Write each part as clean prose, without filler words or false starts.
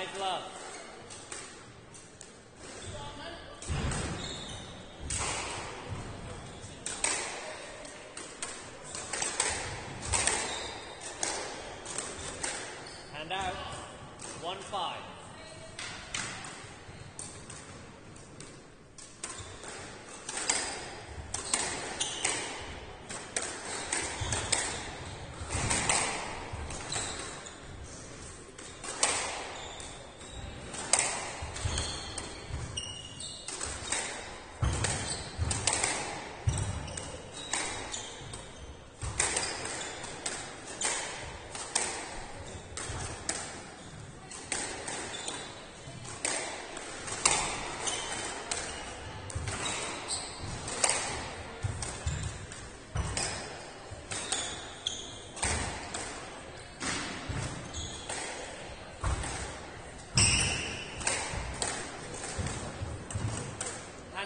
Five love. Hand out. 1-5. And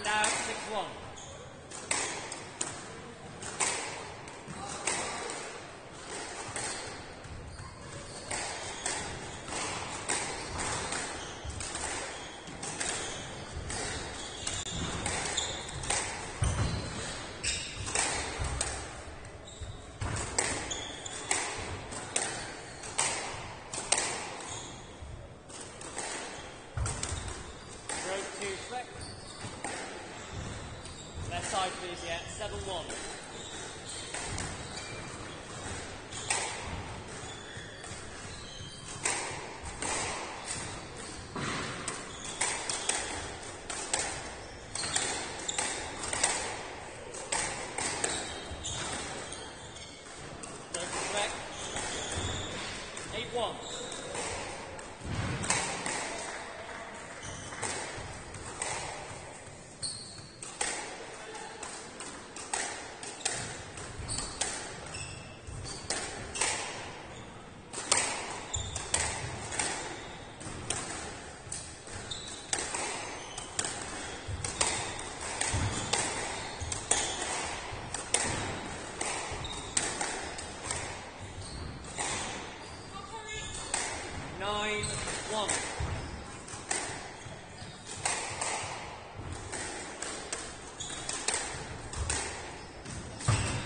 out, 6-1. Stroke 2-6. Left side please, yeah, 7-1. Don't expect. 8-1. One.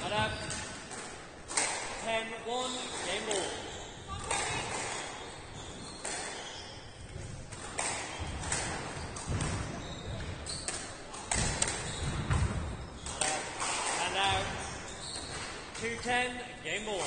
And up. 10-1. Game ball. And out. 2-10. Game ball.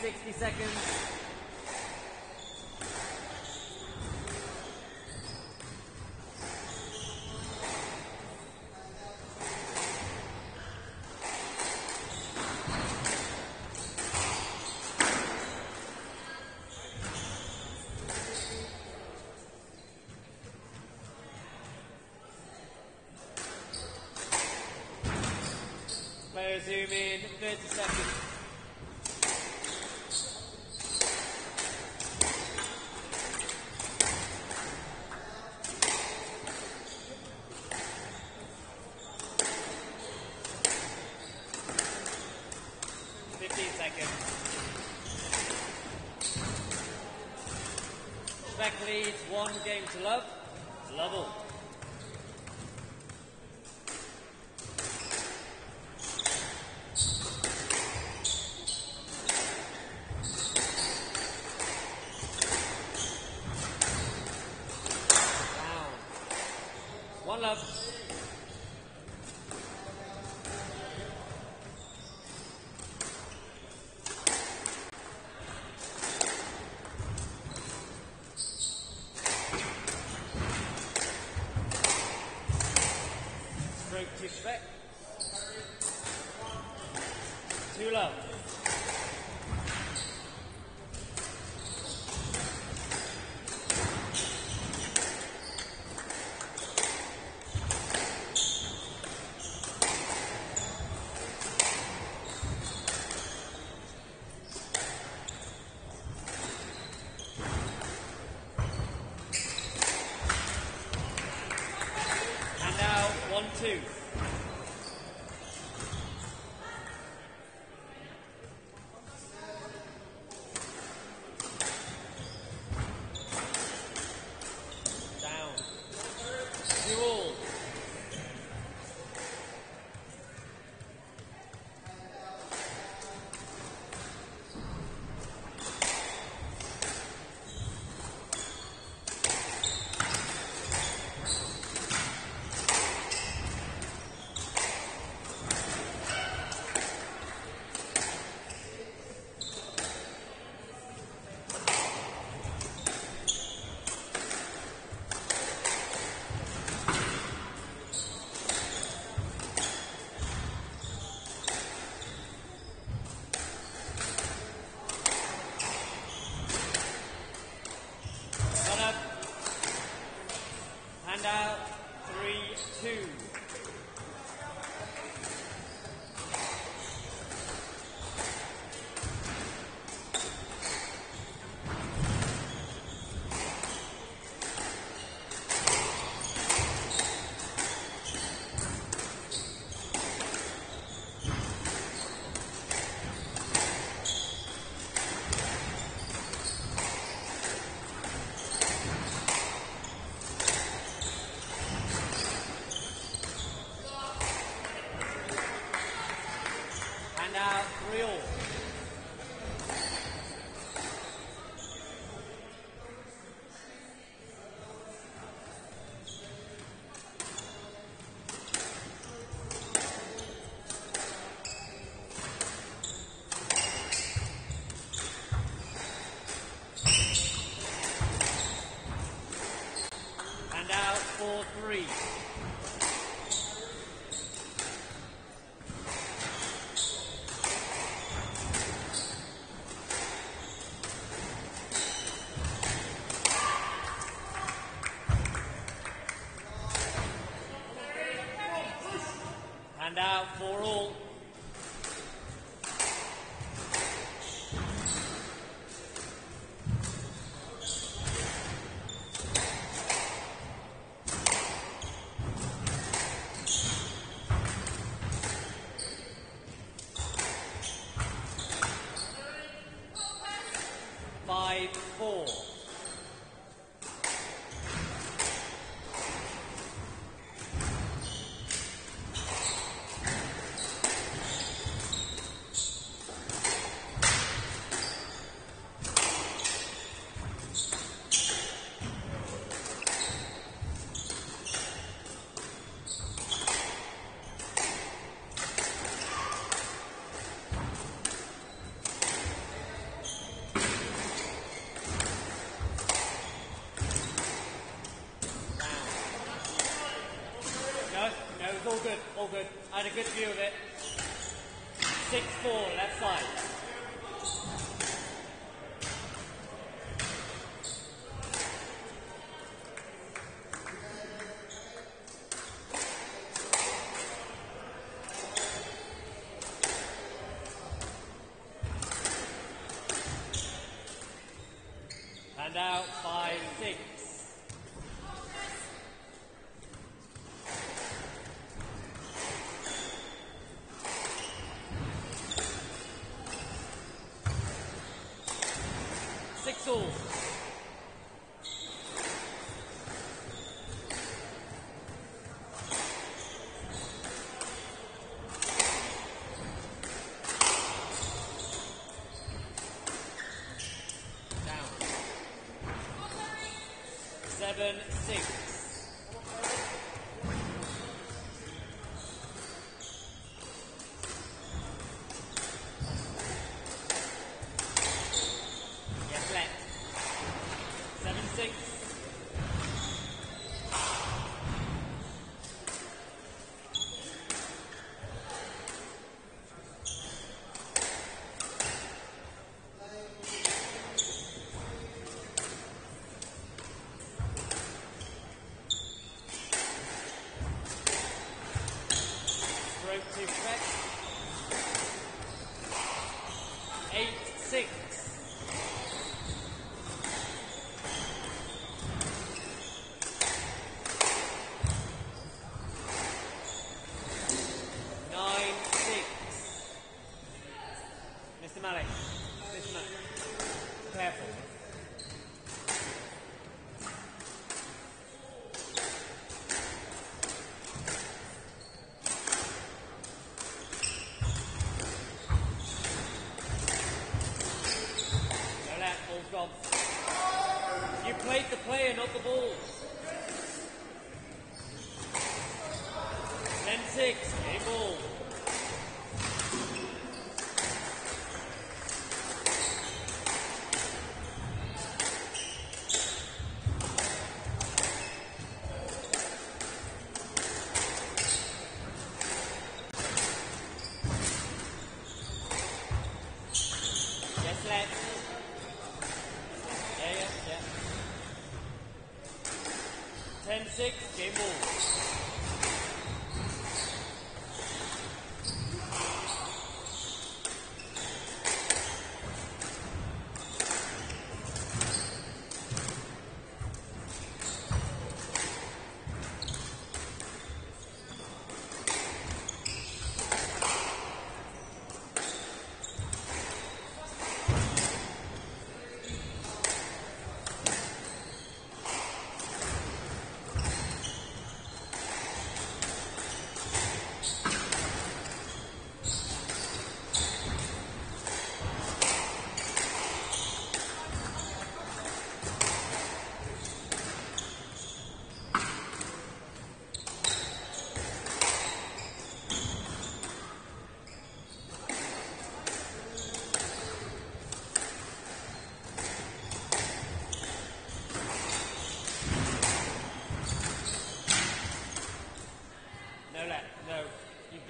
60 seconds. Player zoom in, 30 seconds. Beck leads 1 game to 0. Level. Down. 1 love. Respect. 2 love. And now 1-2. And out, 3-2. Now 3-all. And now 4-3. And out 4-all. 6-4, left side. And out by 6. Six all. Seven, six. Yes, left. 7-6. Stroke to correct. 8-6. Mr. Malik, careful. You played the player, not the ball. 10-6, a ball. Yes, left. Yeah. 10-6, game ball.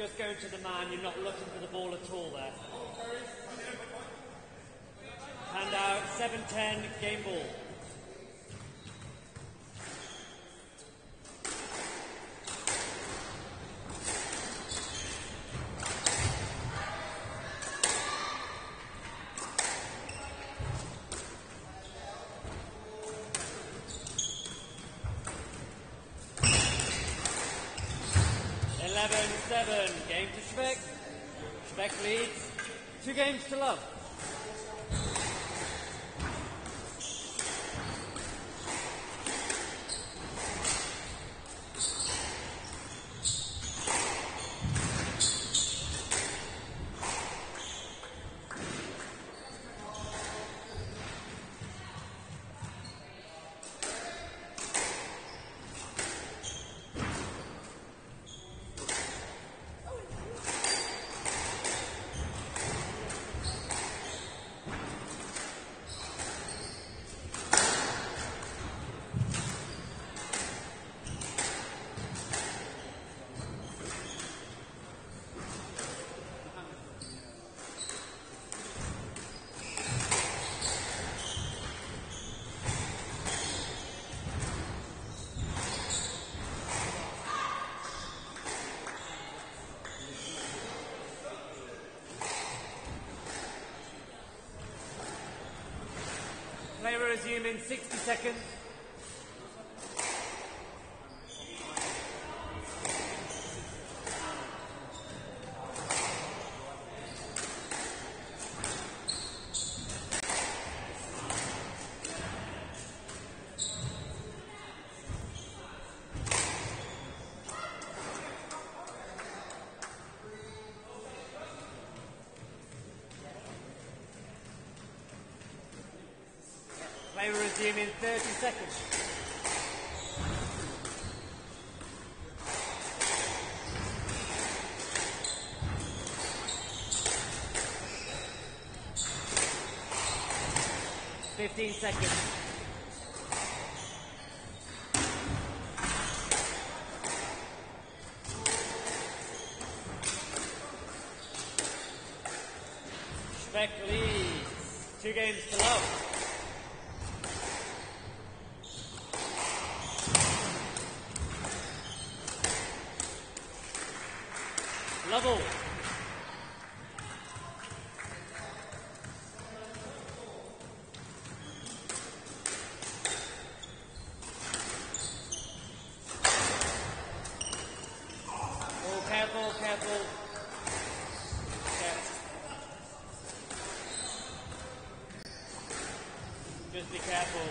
Just going to the man, you're not looking for the ball at all there. Hand out, 7-10, game ball. Seven, game to Speck. Speck leads 2 games to 0. resume in 60 seconds. Play will resume in 30 seconds. Speck leads 2 games to 0. Level. Oh, careful, careful. Careful. Just be careful,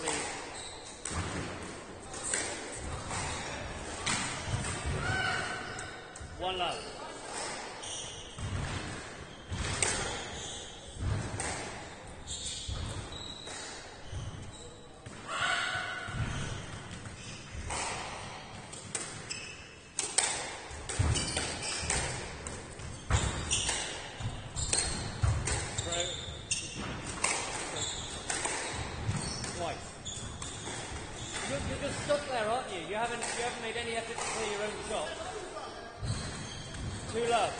please. One love. Twice. You're just stuck there, aren't you? You haven't made any effort to clear your own shot. 2 love.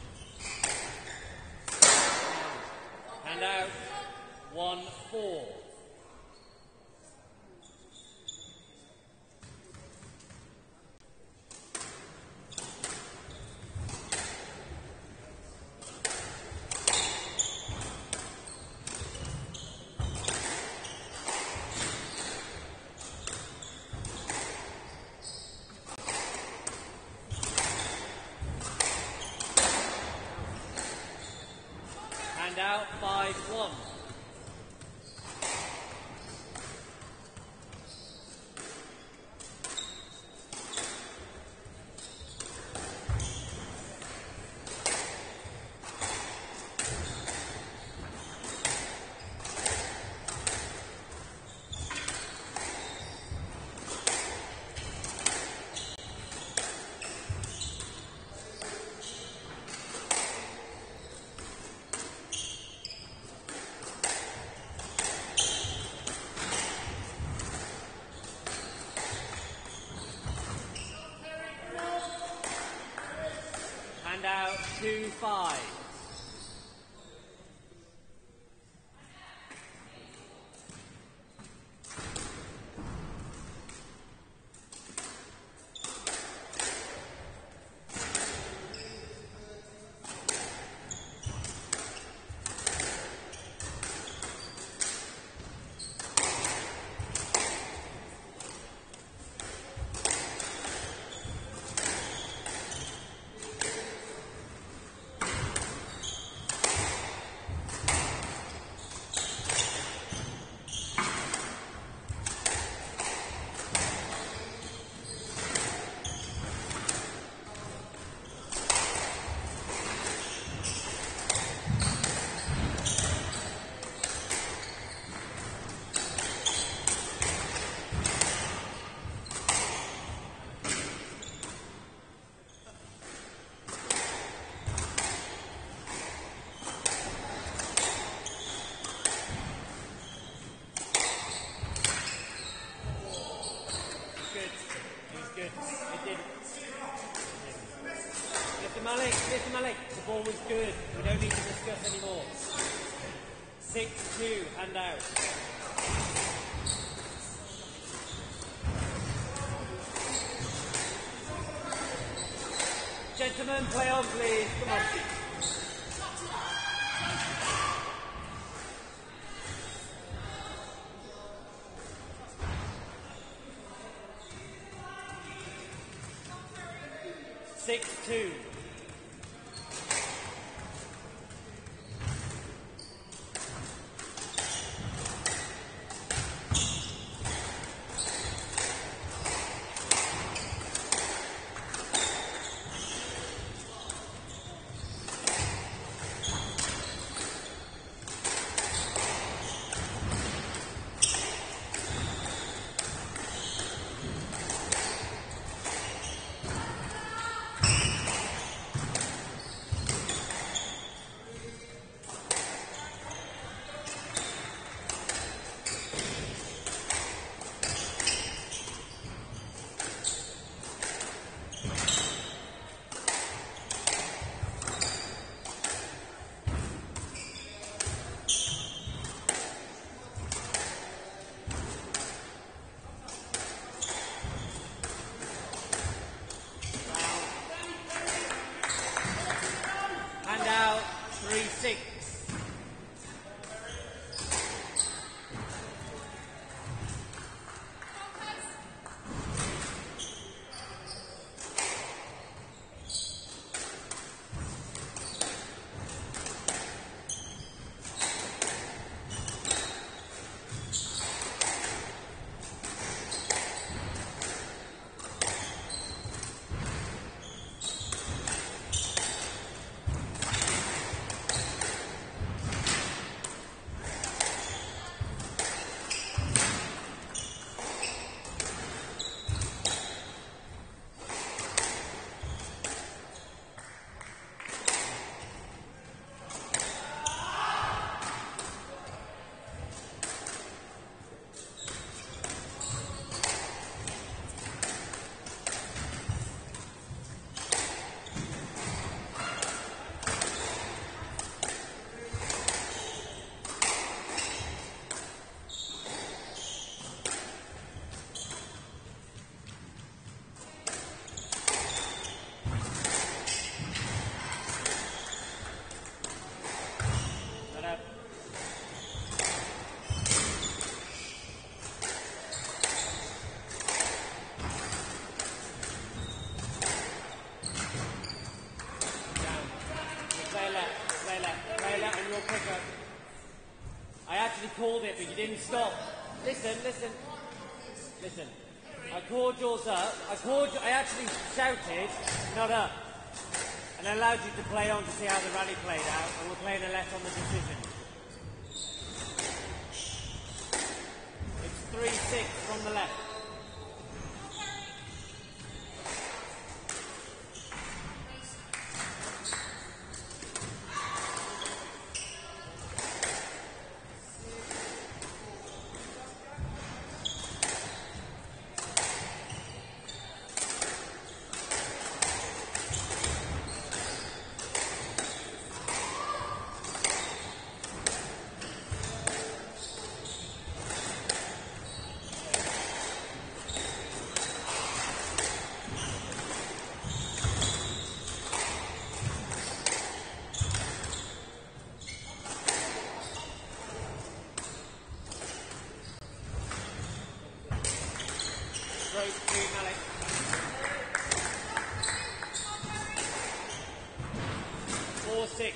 Out 1-4. And out 5-1. And out 2-5. Four was good. We don't need to discuss anymore. 6-2, hand out. 7, play on, please. Come on. 6-2. 3-6 from the left. 4-6. 6-2.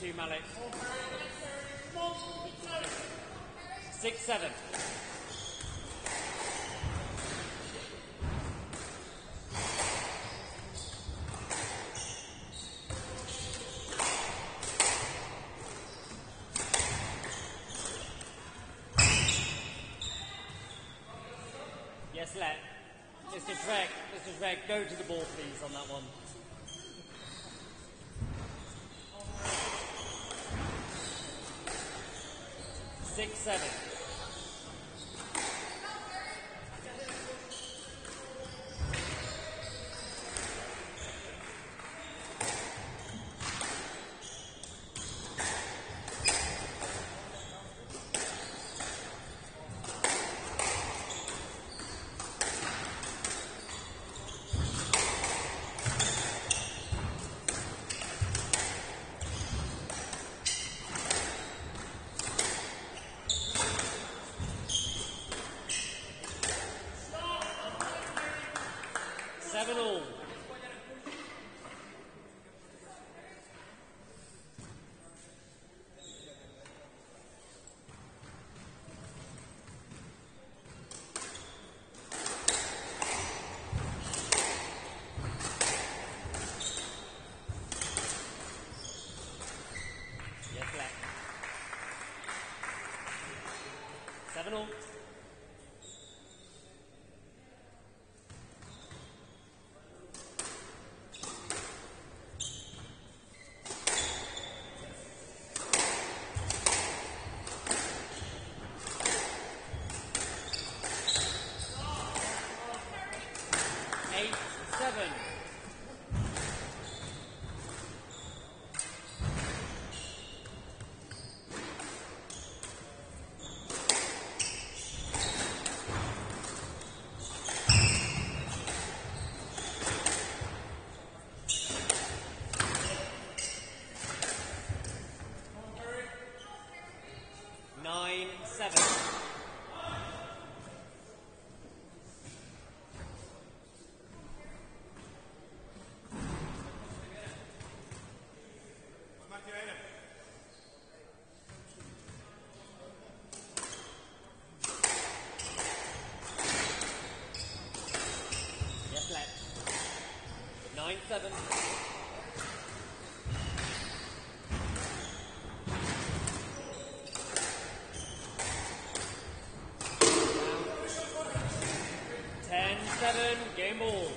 to Malik. 6-7. 6-7. Go to the ball, please, on that one. Six, seven. 7-all. 7-all. 7. 10-7, game ball.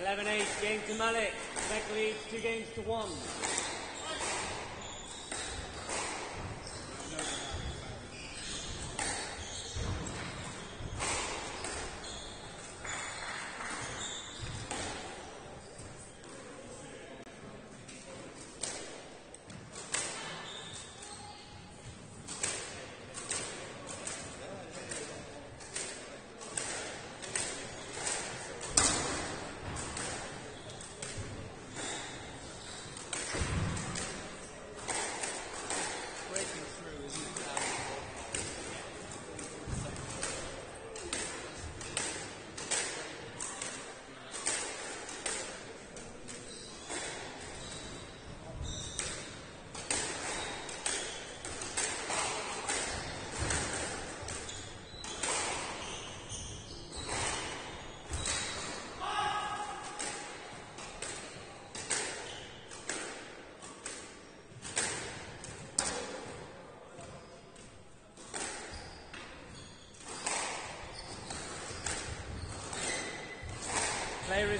11-8, game to Malik. Beck leads 2 games to 1.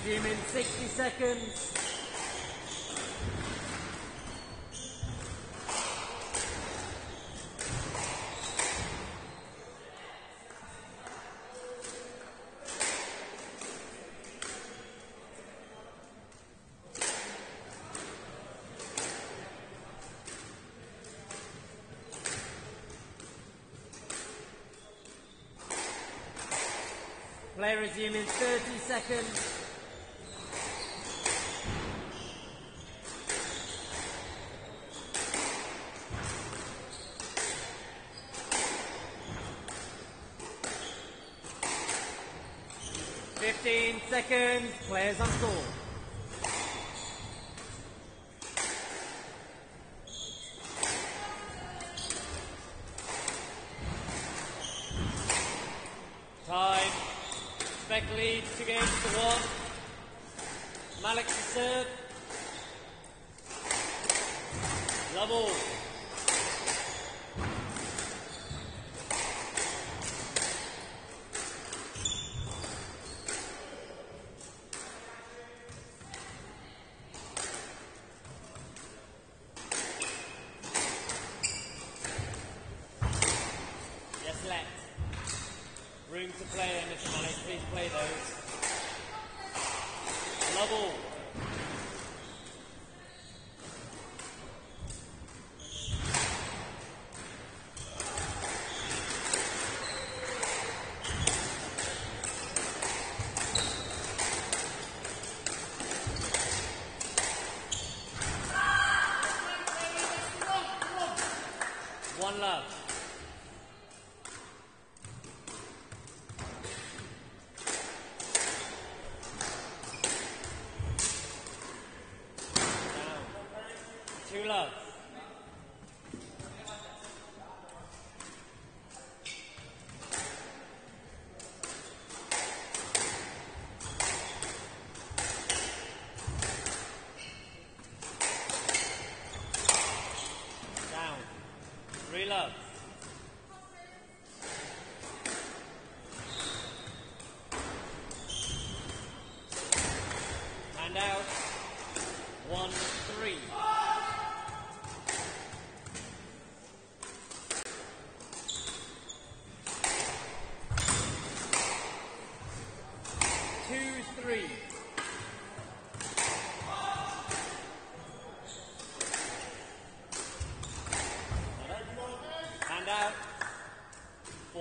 gym in 60 seconds. Play resume in 30 seconds. Seconds, players on call. Time. Beck leads 2 games to 1. Malik to serve. Lovell. Room to play in, Mr. Malik, please play those. Lovell. One love. Love. Down. 3 love. And out. 1-3. And out. 4-2.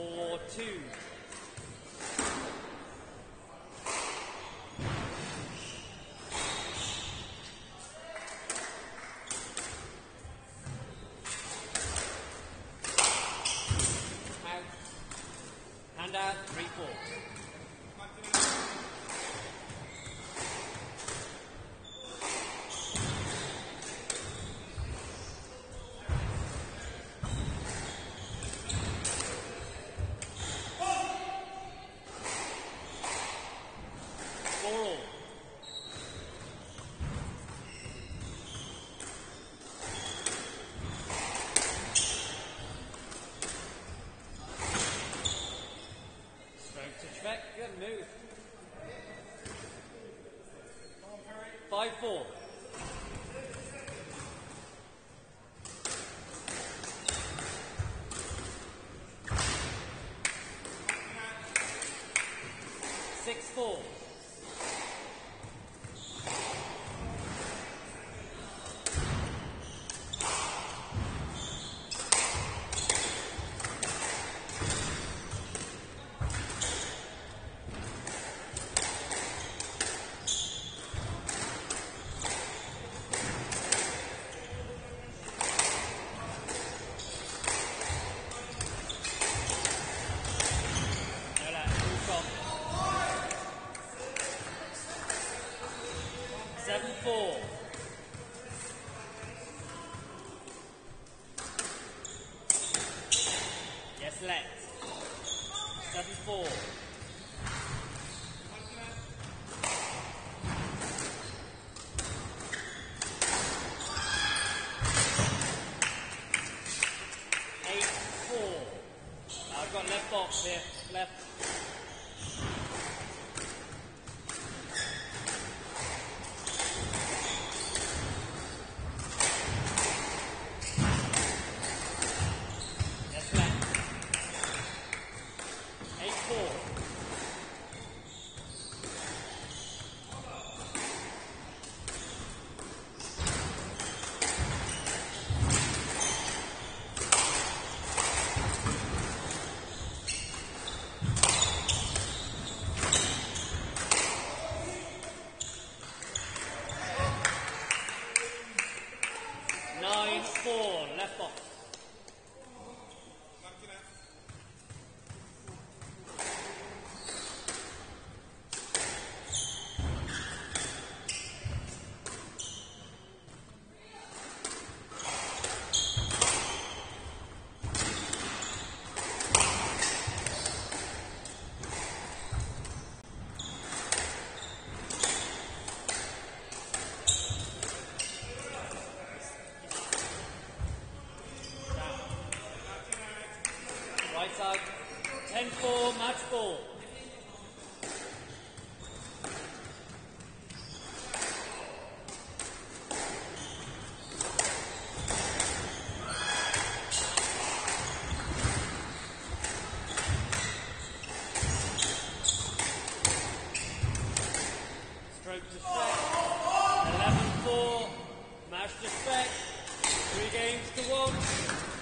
Out. And out. 3-4. Good move. 5-4. Yes, left. 7-4. I've got left box here. Left. ball, match ball. Stroke to set, 11-4, match to set, 3 games to 1.